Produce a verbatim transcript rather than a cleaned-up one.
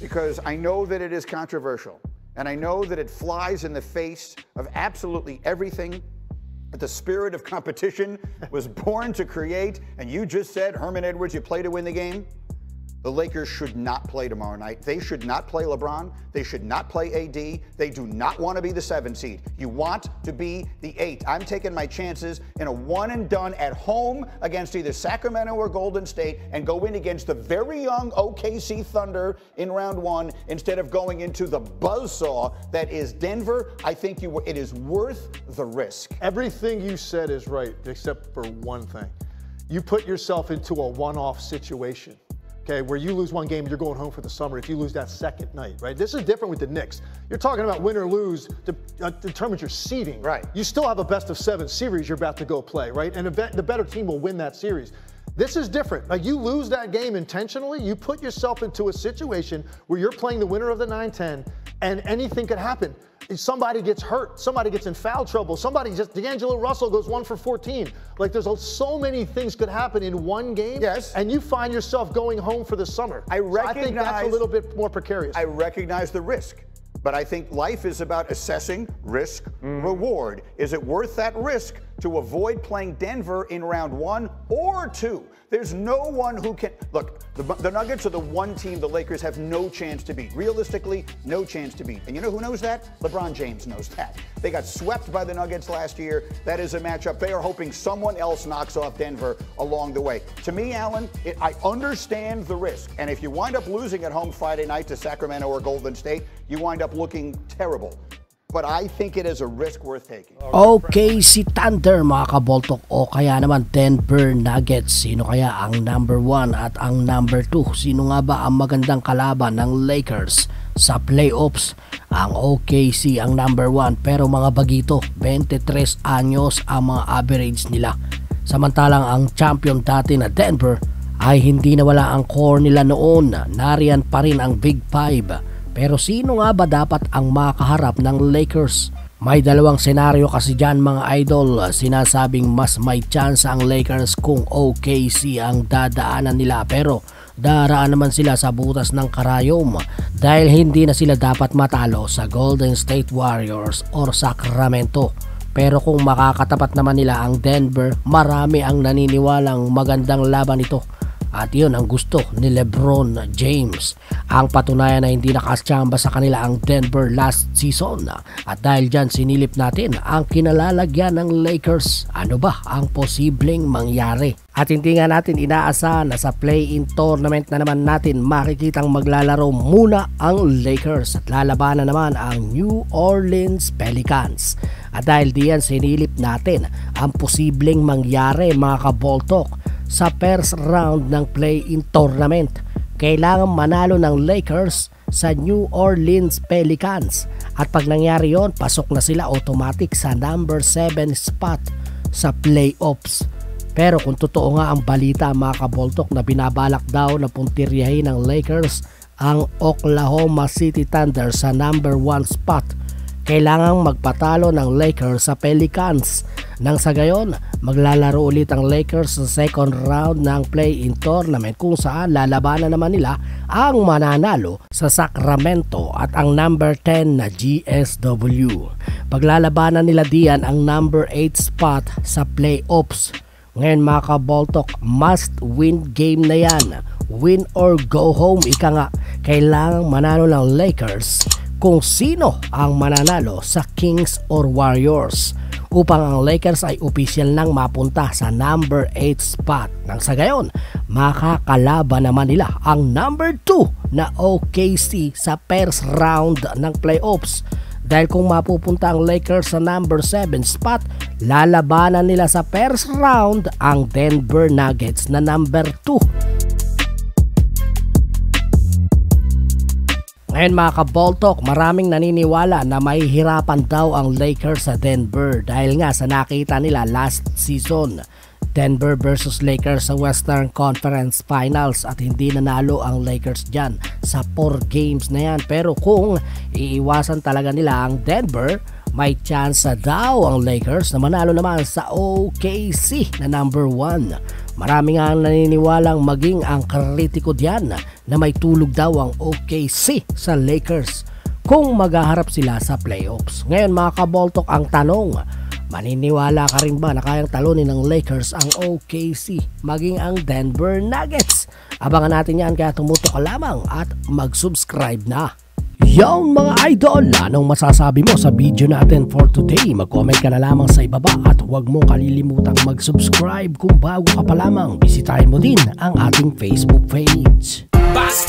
because I know that it is controversial, and I know that it flies in the face of absolutely everything that the spirit of competition was born to create. And you just said, Herman Edwards, you play to win the game. The Lakers should not play tomorrow night. They should not play LeBron. They should not play A D. They do not want to be the seven seed. You want to be the eight. I'm taking my chances in a one and done at home against either Sacramento or Golden State, and go in against the very young O K C Thunder in round one instead of going into the buzzsaw that is Denver. I think you were, it is worth the risk. Everything you said is right, except for one thing. You put yourself into a one-off situation. Okay, where you lose one game, you're going home for the summer if you lose that second night, right? This is different with the Knicks. You're talking about win or lose to, uh, determines your seeding. Right. You still have a best of seven series you're about to go play, right? And bet, the better team will win that series. This is different. Like, you lose that game intentionally, you put yourself into a situation where you're playing the winner of the nine ten, and anything could happen. Somebody gets hurt, somebody gets in foul trouble, somebody just, D'Angelo Russell goes one for fourteen. Like, there's so many things could happen in one game. Yes. And you find yourself going home for the summer. I recognize, so I think that's a little bit more precarious. I recognize the risk, but I think life is about assessing risk, mm. reward. Is it worth that risk to avoid playing Denver in round one or two? There's no one who can, look, the, the Nuggets are the one team the Lakers have no chance to beat. Realistically, no chance to beat. And you know who knows that? LeBron James knows that. They got swept by the Nuggets last year. That is a matchup they are hoping someone else knocks off Denver along the way. To me, Alan, it, I understand the risk. And if you wind up losing at home Friday night to Sacramento or Golden State, you wind up looking terrible. But I think it is a risk worth taking. Okay, si Thunder mga kaboltok, o kaya naman Denver Nuggets. Sino kaya ang number one at ang number two? Sino nga ba ang magandang kalaban ng Lakers sa playoffs? Ang O K C ang number one, pero mga bagito, twenty-three anyos ang mga average nila. Samantalang ang champion dati na Denver ay hindi nawala ang core nila noon. Nariyan pa rin ang Big Five. Pero sino nga ba dapat ang makaharap ng Lakers? May dalawang senaryo kasi dyan mga idol. Sinasabing mas may chance ang Lakers kung O K C ang dadaanan nila, pero daraan naman sila sa butas ng karayom dahil hindi na sila dapat matalo sa Golden State Warriors or Sacramento. Pero kung makakatapat naman nila ang Denver, marami ang naniniwalang magandang laban ito. At yun ang gusto ni LeBron James. Ang patunayan na hindi nakasamba sa kanila ang Denver last season. At dahil dyan, sinilip natin ang kinalalagyan ng Lakers. Ano ba ang posibleng mangyari? At hindi nga natin inaasahan na sa play-in tournament na naman natin makikitang maglalaro muna ang Lakers. At lalabanan naman ang New Orleans Pelicans. At dahil diyan, sinilip natin ang posibleng mangyari mga kaboltok sa first round ng play-in tournament. Kailangan manalo ng Lakers sa New Orleans Pelicans, at pag nangyari yon, pasok na sila automatic sa number seven spot sa playoffs. Pero kung totoo nga ang balita mga kaboltok na binabalak daw na puntiryahin ng Lakers ang Oklahoma City Thunder sa number one spot, kailangang magpatalo ng Lakers sa Pelicans. Nang sa gayon, maglalaro ulit ang Lakers sa second round ng play-in tournament, kung saan lalabanan naman nila ang mananalo sa Sacramento at ang number ten na G S W. Paglalabanan nila diyan ang number eight spot sa playoffs. Ngayon mga kaboltok, must win game na yan. Win or go home, ika nga. Kailangang manalo ng Lakers kung sino ang mananalo sa Kings or Warriors, upang ang Lakers ay opisyal nang mapunta sa number eight spot. Nang sa gayon, makakalaban naman nila ang number two na O K C sa first round ng playoffs. Dahil kung mapupunta ang Lakers sa number seven spot, lalabanan nila sa first round ang Denver Nuggets na number two. Ngayon mga kaboltok, maraming naniniwala na mahihirapan daw ang Lakers sa Denver dahil nga sa nakita nila last season. Denver versus Lakers sa Western Conference Finals, at hindi nanalo ang Lakers dyan sa four games na yan. Pero kung iiwasan talaga nila ang Denver, may chance daw ang Lakers na manalo naman sa O K C na number one. Marami nga ang naniniwalang maging ang kritiko diyan na may tulog daw ang O K C sa Lakers kung maghaharap sila sa playoffs. Ngayon mga kaboltok, ang tanong, maniniwala ka rin ba na kayang talunin ng Lakers ang O K C maging ang Denver Nuggets? Abangan natin yan, kaya tumutok ka lamang at mag-subscribe na. Yon mga idol, anong masasabi mo sa video natin for today? Mag-comment ka na lamang sa ibaba at huwag mo kalilimutang mag-subscribe kung bago ka pa lamang. Bisitahin mo din ang ating Facebook page. Basta!